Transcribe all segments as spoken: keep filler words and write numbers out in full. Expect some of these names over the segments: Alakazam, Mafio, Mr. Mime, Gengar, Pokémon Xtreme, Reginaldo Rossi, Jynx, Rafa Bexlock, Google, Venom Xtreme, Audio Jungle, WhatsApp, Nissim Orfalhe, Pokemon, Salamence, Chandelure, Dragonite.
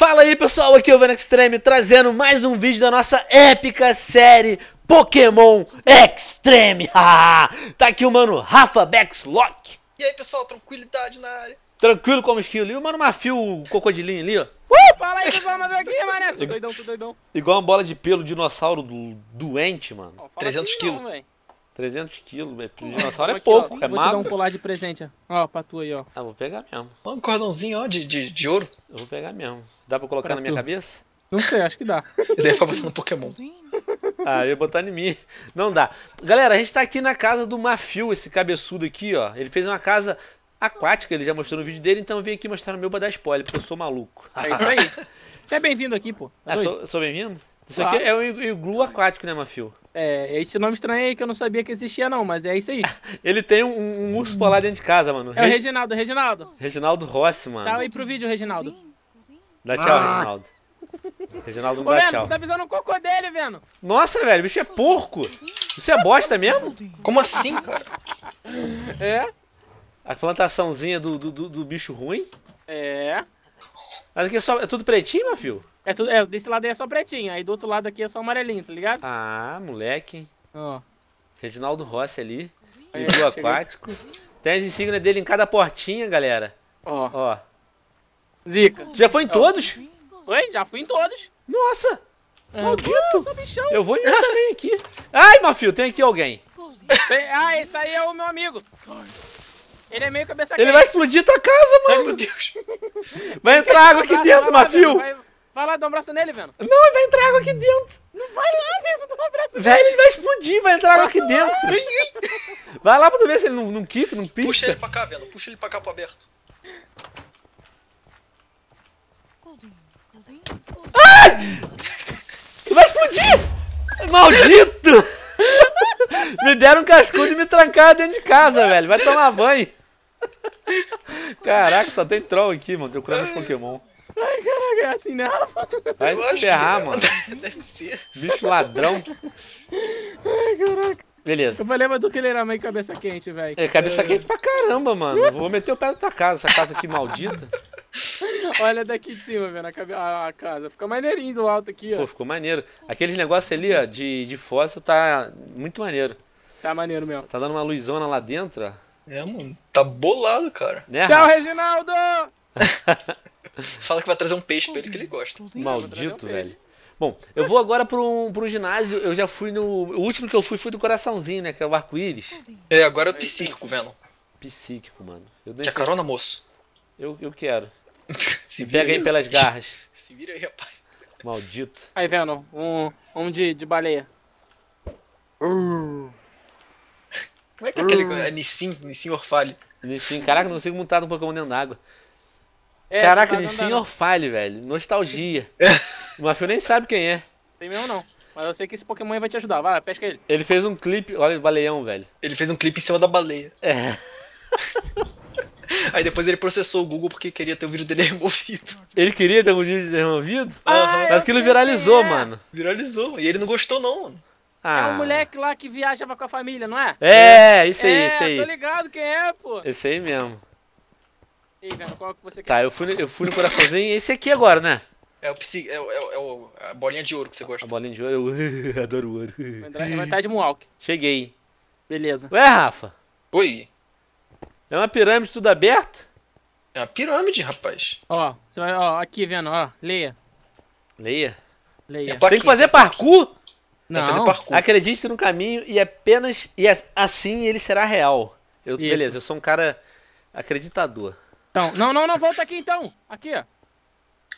Fala aí pessoal, aqui é o Venom Xtreme trazendo mais um vídeo da nossa épica série Pokémon Xtreme. Tá aqui o mano Rafa Bexlock. E aí pessoal, tranquilidade na área. Tranquilo como esquilo. E o mano Mafio, o cocodilinho ali, ó. Uh, fala aí pessoal, Mafio aqui, mané. Tô doidão, tô doidão. Igual uma bola de pelo, dinossauro do, doente, mano. Ó, trezentos quilos. Não, trezentos quilos, velho. Dinossauro é aqui, pouco, ó, é vou magro. Vou te dar um colar de presente, ó. Ó, pra tu aí, ó. Ah, vou pegar mesmo. Ó, um cordãozinho, ó, de, de, de ouro. Eu vou pegar mesmo. Dá pra colocar pra na minha tu. cabeça? Não sei, acho que dá. Deve pra botar no Pokémon. Ah, eu ia botar em mim. Não dá. Galera, a gente tá aqui na casa do Mafio, esse cabeçudo aqui, ó. Ele fez uma casa aquática, ele já mostrou no vídeo dele, então eu vim aqui mostrar o meu pra dar spoiler, porque eu sou maluco. É isso aí. Você é bem-vindo aqui, pô. Tá ah, sou, sou bem-vindo? Isso aqui é um iglu aquático, né, Mafio? É, esse nome estranho aí que eu não sabia que existia não, mas é isso aí. Ele tem um, um urso polar dentro de casa, mano. É o Reginaldo, Reginaldo. Reginaldo Rossi, mano. Tá aí pro vídeo, Reginaldo. Dá tchau, ah. Reginaldo. Reginaldo não Ô, dá Veno, tchau. Tá pisando o cocô dele, Veno. Nossa, velho, o bicho é porco. Isso é bosta mesmo? Como assim, cara? É. A plantaçãozinha do, do, do, do bicho ruim. É. Mas aqui é, só, é tudo pretinho, Mafio? É, tudo, é, desse lado aí é só pretinho, aí do outro lado aqui é só amarelinho, tá ligado? Ah, moleque. Ó. Oh. Reginaldo Rossi ali, é, do aquático. Tem as insígnias dele em cada portinha, galera. Ó. Oh. Ó. Oh. Zica. Tu já foi em oh. todos? Oi, já fui em todos. Nossa. É, maldito. Eu sou bichão. Eu vou em um também aqui. Ai, Mafio, tem aqui alguém. Ah, esse aí é o meu amigo. Ele é meio cabeça quente. Ele vai explodir tua casa, mano. Ai, meu Deus. Vai entrar água aqui dentro, Mafio. Vai... Vai lá, dá um abraço nele, Veno. Não, ele vai entrar água aqui dentro. Não vai lá, Veno, dá um abraço nele. Velho, ele vai explodir, vai entrar água aqui dentro. Vai lá pra tu ver se ele não, não quica, não pisca. Puxa ele pra cá, Veno. Puxa ele pra cá, pro aberto. Ai! Tu vai explodir! Maldito! Me deram um cascudo e me trancaram dentro de casa, velho. Vai tomar banho. Caraca, só tem troll aqui, mano. Tô curando os Pokémon. Ai, caraca, é assim, né? Vai se ferrar, mano. Deve ser. Bicho ladrão. Ai, caraca. Beleza. Eu falei, mas do que ele era meio cabeça quente, velho. É, cabeça é. quente pra caramba, mano. Vou meter o pé na tua casa, essa casa aqui maldita. Olha daqui de cima, velho, a, a casa. Fica maneirinho do alto aqui, ó. Pô, ficou maneiro. Aqueles negócios ali, ó, de, de fóssil tá muito maneiro. Tá maneiro mesmo. Tá dando uma luzona lá dentro, ó. É, mano. Tá bolado, cara. Né, tchau, Reginaldo! Fala que vai trazer um peixe pra ele que ele gosta. Maldito, um velho. Bom, eu vou agora pra um, pra um ginásio. Eu já fui no... O último que eu fui foi do coraçãozinho, né? Que é o arco-íris. É, agora é psíquico, Venom. Psíquico, mano. Eu Quer carona, moço? Eu, eu quero. Se vira pega aí, aí pelas garras. Se vira aí, rapaz. Maldito. Aí, Venom. Um, um de, de baleia. Uh. Como é que é uh. aquele... É Nissim, Nissim Orfalhe. Nissim. Caraca, não consigo montar um Pokémon dentro d'água. É, caraca, Nissim Orfalhe, velho. Nostalgia. O Mafio nem sabe quem é. Tem mesmo não. Mas eu sei que esse Pokémon aí vai te ajudar. Vai, pesca ele. Ele fez um clipe... Olha o baleião, velho. Ele fez um clipe em cima da baleia. É. Aí depois ele processou o Google porque queria ter o vídeo dele removido. Ele queria ter o vídeo dele removido? Ah, mas aquilo viralizou, é. mano. Viralizou. E ele não gostou, não, mano. Ah. É o moleque lá que viajava com a família, não é? É, isso aí, é, isso aí. Tô ligado quem é, pô. Esse aí mesmo. Ei, Venom, qual que você quer? Tá, eu fui, eu fui no coraçãozinho. Esse aqui agora, né? É o psi, é, é, é o, a bolinha de ouro que você gosta. A bolinha de ouro, eu adoro o ouro. Vai estar de Moonwalk. Cheguei. Beleza. Ué, Rafa? Oi. É uma pirâmide tudo aberto? É uma pirâmide, rapaz. Ó, você vai, ó, aqui, Venom, ó, leia. Leia? Leia. É plaquinha, tem que fazer parkour? Não. Tem que fazer parkour. Acredite no caminho e apenas, e assim ele será real. Eu, beleza, eu sou um cara acreditador. Então, não, não, não, volta aqui então. Aqui, ó.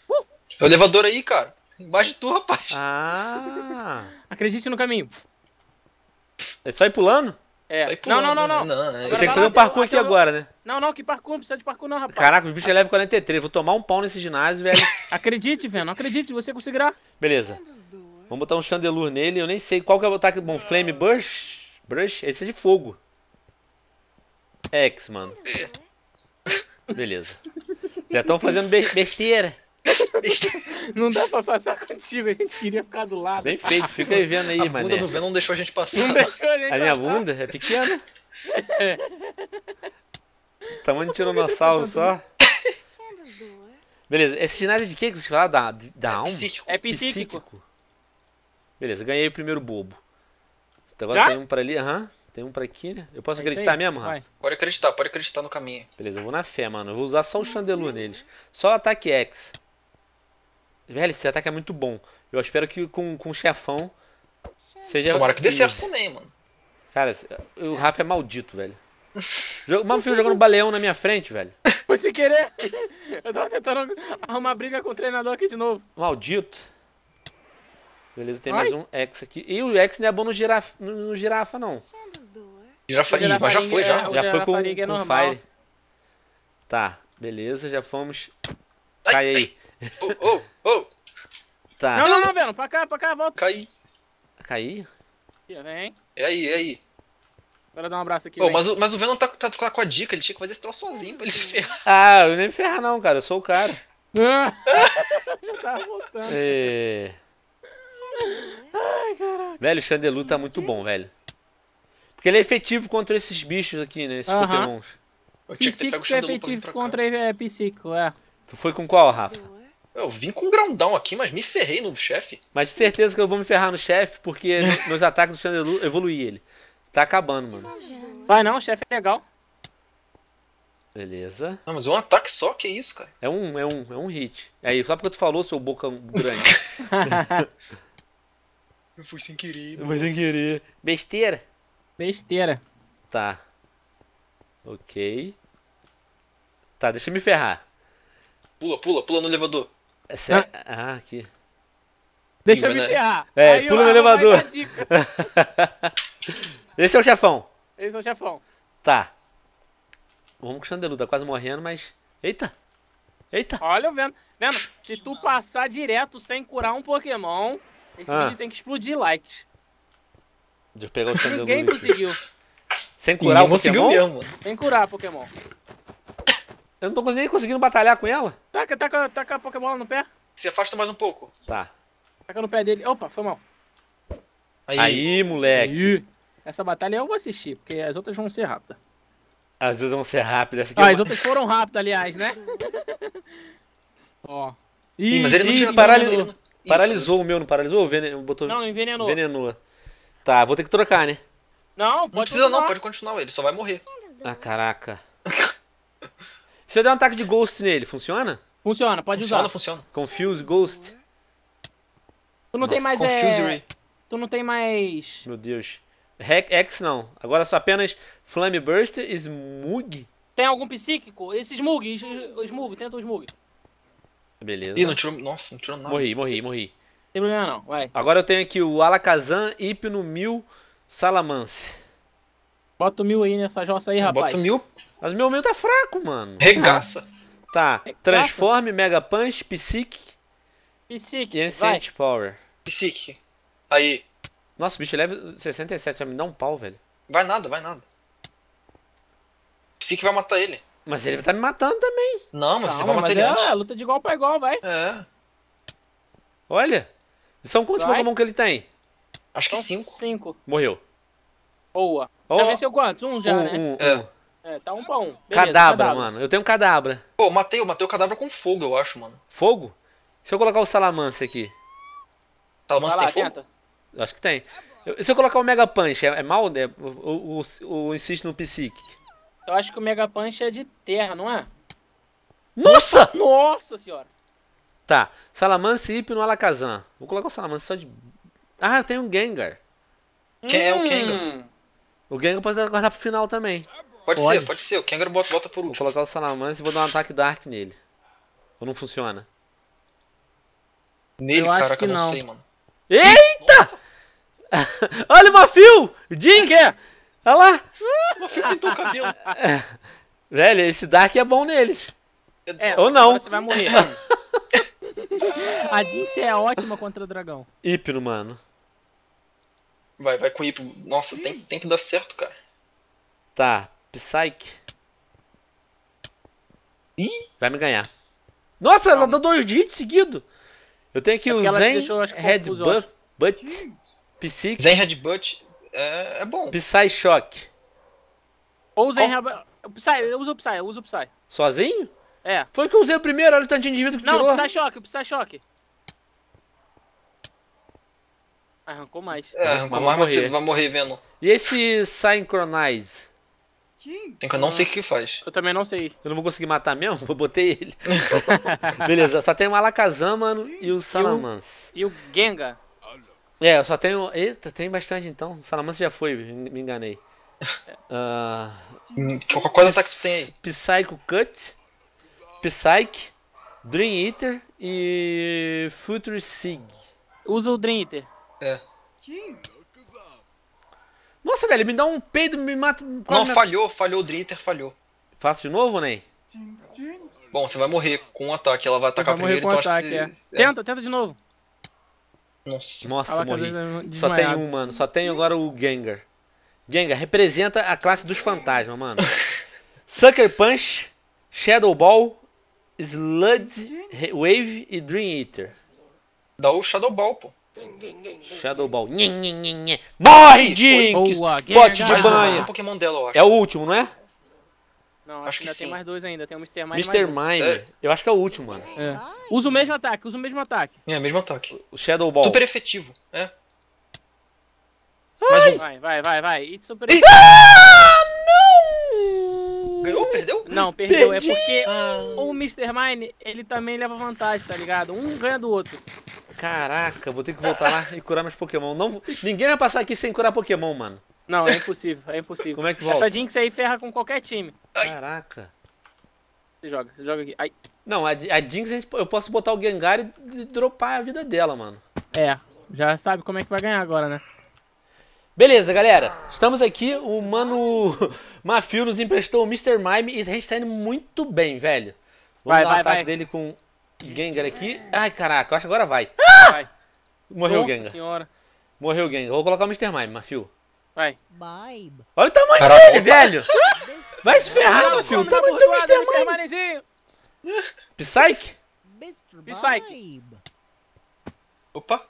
Uh. É o elevador aí, cara. Embaixo de tu, rapaz. Ah. Acredite no caminho. É só ir pulando? É. Só ir pulando. Não, não, não, não. não, não é. Eu tenho que fazer um parkour aqui agora, né? Não, não, que parkour, não precisa de parkour não, rapaz. Caraca, o bicho é leve quarenta e três. Vou tomar um pau nesse ginásio, velho. Acredite, velho. Acredite, você conseguirá. Beleza. Vamos botar um Chandelure nele. Eu nem sei qual que eu vou botar. Bom, Flame Brush. Brush? Esse é de fogo. X, mano. Beleza. Já estão fazendo be besteira. Não dá pra passar contigo, a gente queria ficar do lado. Bem feito, fica aí vendo aí, mano. A bunda mané. do Venom não deixou a gente passar. Não deixou a gente a minha passar. bunda é pequena. É. Tamanho de tiranossauro só. Beleza, esse ginásio de quê que você fala? Da, da é alma? Psíquico. É psíquico. psíquico. Beleza, ganhei o primeiro bobo. Então agora Já? tem um pra ali, aham. Uhum. Tem um pra aqui, né? Eu posso é acreditar mesmo, Rafa? Vai. Pode acreditar, pode acreditar no caminho. Beleza, eu vou na fé, mano. Eu vou usar só o Chandelure neles. Só o ataque X. Velho, esse ataque é muito bom. Eu espero que com, com o chefão seja... Tomara que dê certo também, mano. Cara, o Rafa é maldito, velho. O Mamo fica jogando baleão na minha frente, velho. Foi sem querer. Eu tava tentando arrumar briga com o treinador aqui de novo. Maldito. Beleza, tem Ai. mais um X aqui. E o X não é bom no girafa, no, no girafa não. Girafarinha, mas já foi, já. É, já foi com, é com o Fire. Tá, beleza, já fomos. Cai aí. Oh, oh, oh. Tá. Não, não, não, Venom, pra cá, pra cá, volta. Cai. Cai? Vem. É aí, é aí. Agora dá um abraço aqui. Oh, mas, o, mas o Venom tá, tá, tá com a dica, ele tinha que fazer esse troço sozinho pra ele se ferrar. Ah, eu nem me ferrar não, cara, eu sou o cara. Já tava voltando. É... Ai, caraca. Velho, o Chandelure tá muito bom, velho. Porque ele é efetivo contra esses bichos aqui, né? Esses uh -huh. pokémons. Eu tinha que ter pego o Chandelure pra vir pra cá. Contra é, psíquico, é. Tu foi com qual, Rafa? Eu vim com um grandão aqui, mas me ferrei no chefe. Mas de certeza que eu vou me ferrar no chefe, porque meus ataques do Chandelure evoluí ele. Tá acabando, mano. Vai não, o chefe é legal. Beleza. Ah, mas é um ataque só, que isso, cara? É um, é um, é um hit. Aí, só porque tu falou, seu boca grande. Eu fui sem querer. Eu fui sem querer. Besteira? Besteira. Tá. Ok. Tá, deixa eu me ferrar. Pula, pula, pula no elevador. É sério? Ah, aqui. Deixa eu me ferrar. É, Aí pula no elevador. Esse é o chefão. Esse é o chefão. Tá. Vamos com o Chandelure, tá quase morrendo, mas... Eita. Eita. Olha o Venom. Venom, se tu passar direto sem curar um Pokémon, esse ah. vídeo tem que explodir likes. Deixa eu pegar o Chandelure. Ninguém conseguiu. Sem curar Ninguém o Pokémon? Mesmo. Sem curar Pokémon. Eu não tô nem conseguindo batalhar com ela. Taca, taca, taca a Pokébola no pé. Se afasta mais um pouco. Tá. Taca no pé dele. Opa, foi mal. Aí, Aí moleque. Aí. Essa batalha eu vou assistir, porque as outras vão ser rápidas. As outras vão ser rápidas. Essa aqui ah, é as outras foram rápidas, aliás, né? Ó. Ih, mas ele não tinha paralisou. Paralisou o meu, não paralisou? Venen... Botou... Não, envenenou. Envenenou. Tá, vou ter que trocar, né? Não, pode Não precisa continuar. não, pode continuar ele, só vai morrer. Ah, caraca. Se eu der um ataque de Ghost nele, funciona? Funciona, pode funciona, usar. Funciona, funciona. Confuse, Ghost. Tu não Nossa, tem mais... Confusery. É... Tu não tem mais... Meu Deus. Hex não. Agora só apenas Flame Burst, Smug. Tem algum psíquico? Esse Smug, Smug, tenta o Smug. Beleza. Ih, não tirou... Nossa, não tirou nada. Morri, morri, morri. Não tem problema não, vai. Agora eu tenho aqui o Alakazam, Hypno, Mil, Salamence. Bota o Mil aí nessa jossa aí, rapaz. Bota o Mil. Mas o meu Mil tá fraco, mano. Regaça. Tá. Regaça. Transforme, Mega Punch, Psychic. Psychic, e Ancient Power. Psychic. Aí. Nossa, o bicho é level sessenta e sete, vai me dar um pau, velho. Vai nada, vai nada. Psique vai matar ele. Mas ele tá me matando também. Não, mas Calma, você vai matar mas ele é, antes. É, luta de igual pra igual, vai. É. Olha. São quantos vai. Pokémon que ele tem? Acho que cinco. cinco. Morreu. Boa. Oh. Já venceu quantos? Um já, um, né? Um, é. Um. É, tá um pra um. Beleza, cadabra, cadabra, mano. Eu tenho um cadabra. Pô, matei, eu matei o cadabra com fogo, eu acho, mano. Fogo? Se eu colocar o Salamence aqui. Salamence tem lá, fogo? Tenta. Acho que tem. Eu, se eu colocar o Mega Punch, é, é mal? É, ou, ou, ou insisto no Psychic? Eu acho que o Mega Punch é de terra, não é? Nossa! Nossa senhora! Tá. Salamence, Hypno, Alakazam. Vou colocar o Salamence só de... Ah, eu tenho um Gengar. Quem hum. é o Gengar? O Gengar pode guardar pro final também. Pode, pode ser, pode ser. O Gengar bota, bota por último. Vou colocar o Salamence e vou dar um ataque Dark nele. Ou não funciona? Nele, eu caraca, eu não, não sei, mano. Eita! Nossa. Olha o Mafio! Jynx! Olha lá! O Mafio pintou o cabelo. Velho, esse Dark é bom neles. É, ou não. Você vai morrer. A Jynx é ótima contra o dragão. Hypno, mano. Vai, vai com Hypno. Nossa, tem, tem que dar certo, cara. Tá, Psyche. Ih! Vai me ganhar. Nossa, Calma. ela deu dois hits seguido. Eu tenho aqui é o Zen Headbutt. Psychic. Zen Headbutt é, é bom. Psy Shock. Ou Zen Headbutt. Usa o Psy, usa o Psy. Sozinho? É. Foi que eu usei o primeiro, olha o tanto de indivíduo que não, tirou. Não, precisa choque, precisa choque. Arrancou mais. É, arrancou mais, mas você vai morrer vendo. E esse Synchronize? Eu não sei o que faz. Eu também não sei. Eu não vou conseguir matar mesmo? Eu botei ele. Beleza, só tem o Alakazam, mano, e o Salamence. E o, e o Gengar. É, eu só tenho... Eita, tem bastante então. O Salamence já foi, me enganei. Uh... Qual coisa ataque você tem aí? Psycho Cut, Psyche, Dream Eater e Future Sig. Usa o Dream Eater. É. Nossa, velho, me dá um peido, me mata... Não, me... falhou, falhou, o Dream Eater falhou. Faço de novo, Ney? Né? Bom, você vai morrer com um ataque, ela vai atacar vai primeiro, então ataque, você... é. É. Tenta, tenta de novo. Nossa, Nossa morri. Só tem um, mano, só tem agora o Gengar. Gengar representa a classe dos fantasmas, mano. Sucker Punch, Shadow Ball, Sludge Wave e Dream Eater. Dá o Shadow Ball, pô. Shadow Ball. Nye, nye, nye, nye. Morre, Jynx! Pote de banho. Pokémon dela, eu acho. É o último, não é? Não, acho, acho que ainda sim. Tem mais dois ainda. Tem o mister Mime. mister Mime. É. Eu acho que é o último, mano. É. Usa o mesmo ataque, usa o mesmo ataque. É, mesmo ataque. O Shadow Ball. Super efetivo, é. Um. Vai, vai, vai, vai. E super efetivo. Ah, não! Ganhou? Perdeu? Não, perdeu. Perdi. É porque ah. o mister Mime, ele também leva vantagem, tá ligado? Um ganha do outro. Caraca, vou ter que voltar lá e curar meus Pokémon. Não, ninguém vai passar aqui sem curar Pokémon, mano. Não, é impossível, é impossível. Como é que volta? Essa Jynx aí ferra com qualquer time. Caraca. Você joga, você joga aqui. Ai. Não, a, a Jynx eu posso botar o Gengar e dropar a vida dela, mano. É, já sabe como é que vai ganhar agora, né? Beleza, galera. Estamos aqui, o mano Mafio nos emprestou o mister Mime e a gente tá indo muito bem, velho. Vamos vai, dar o um ataque vai. dele com... Gengar aqui. Ai, caraca, eu acho que agora vai. Ah! Vai. Morreu Nossa o Gengar. Senhora. Morreu o Gengar. Vou colocar o mister Mime, Mafio. Vai. Bye. Olha o tamanho caraca, dele, tá... velho. Vai se ferrar, Mafio. O tamanho do mister Mime. Psyche? Psyche. Opa.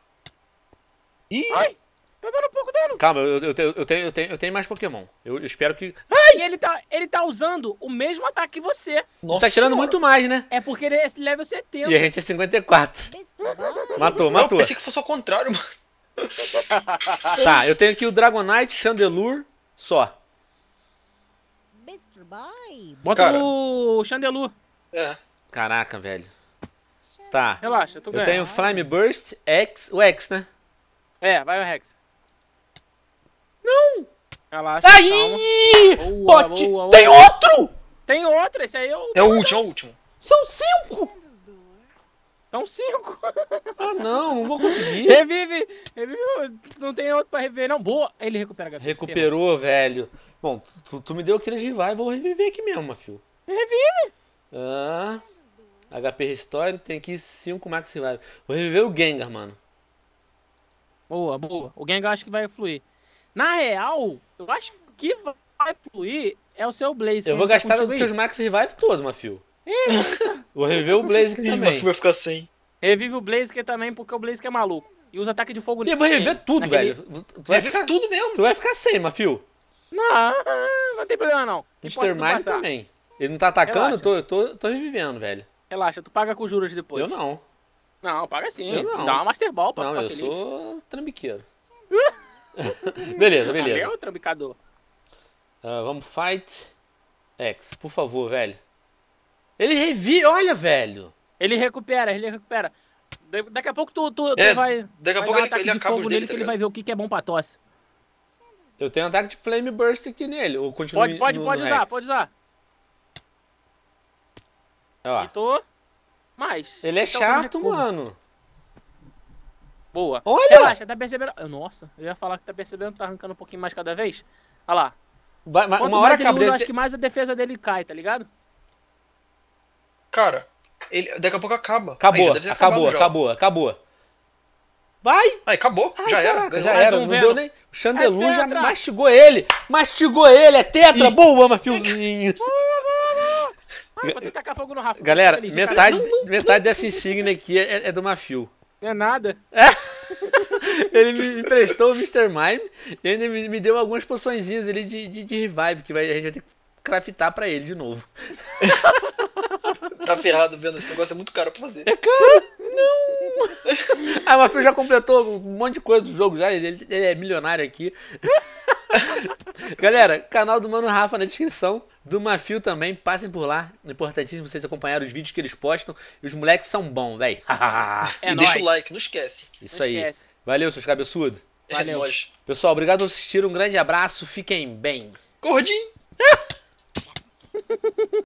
Ih. Ai. Tá dando pouco dano. Calma, eu, eu, eu, eu, tenho, eu, tenho, eu tenho mais Pokémon. Eu, eu espero que... Ai! E ele tá, ele tá usando o mesmo ataque que você. Nossa, tá tirando muito mais, né? É porque ele é level setenta. E a gente é cinquenta e quatro. Matou, matou. Eu pensei que fosse ao contrário, mano. Tá, eu tenho aqui o Dragonite, Chandelure, só. Bota Cara. o Chandelure. É. Caraca, velho. Tá. Relaxa, eu tô ganhando. Eu tenho Flame Burst, X, o X, né? É, vai o Rex. Não! Relaxa, aí! Boa, boa, boa, tem boa. outro! Tem outro, esse aí é o... É o último, é o último. São cinco! São cinco! Ah, não, não vou conseguir. Revive, revive, não tem outro pra reviver, não. Boa! Ele recupera a H P. Recuperou, velho. Bom, tu, tu me deu aqueles rivais, vou reviver aqui mesmo, Mafio. Revive! Ah, H P Restore, tem aqui cinco Max Rivais. Vou reviver o Gengar, mano. Boa, boa. O Gengar eu acho que vai fluir. Na real, eu acho que vai fluir é o seu Blaze. Eu vou gastar os seus Max Revive todo, Mafio. Vou reviver o Blaze também. Mafio vai ficar sem. Revive o Blaze também, porque o Blaze é maluco. E usa ataque de fogo nele. Eu vou reviver tudo, naquele... velho. Tu vai ficar tudo mesmo. Tu vai ficar sem, Mafio. Não, não tem problema não. mister Mime também. Ele não tá atacando, eu tô, tô, tô revivendo, velho. Relaxa, tu paga com juros depois. Eu não. Não, paga sim. Eu não. Dá uma Master Ball pra não, ficar eu feliz. Sou trambiqueiro. Beleza, beleza. Meu trambicador. Uh, vamos fight. X, por favor, velho. Ele revive, olha, velho. Ele recupera, ele recupera. Daqui a pouco tu, tu, tu é, vai... Daqui a pouco um ele, ele acaba os dele, nele, tá que ele vai ver o que, que é bom pra tosse. Eu tenho um ataque de Flame Burst aqui nele. Eu continuo pode, pode, no, pode no usar, X. pode usar. Ó. E tô... Mas, ele é chato, mano. Boa. Olha! Relaxa, tá percebendo... Nossa, eu ia falar que tá percebendo que tá arrancando um pouquinho mais cada vez. Olha lá. Vai, vai, uma hora acaba... Eu acho que mais a defesa dele cai, tá ligado? Cara, ele... daqui a pouco acaba. Acabou, acabou, acabou, acabou. Vai! Aí, acabou, já era. Já era, não deu nem... O Chandelure já mastigou ele. Mastigou ele, é tetra. Boa, Mafiozinho. Ah, vou ter que tacar fogo no Rafa. Galera, feliz, metade, não, não, metade dessa insígnia aqui é, é do Mafio. Não é nada. É. Ele me emprestou o mister Mime e ainda me, me deu algumas poçõezinhas ali de, de, de revive que vai, a gente vai ter que craftar pra ele de novo. tá ferrado vendo esse negócio, é muito caro pra fazer. É caro? Não! Ah, mas eu já completou um monte de coisa do jogo já, ele, ele é milionário aqui. Galera, canal do Mano Rafa na descrição, do Mafio também, passem por lá. Importantíssimo vocês acompanharem os vídeos que eles postam. E os moleques são bons, velho. É e nóis. Deixa o like, não esquece. Isso não aí. Esquece. Valeu, seus cabeçudos. Valeu. É nóis. Pessoal, obrigado por assistir, um grande abraço, fiquem bem. Gordinho!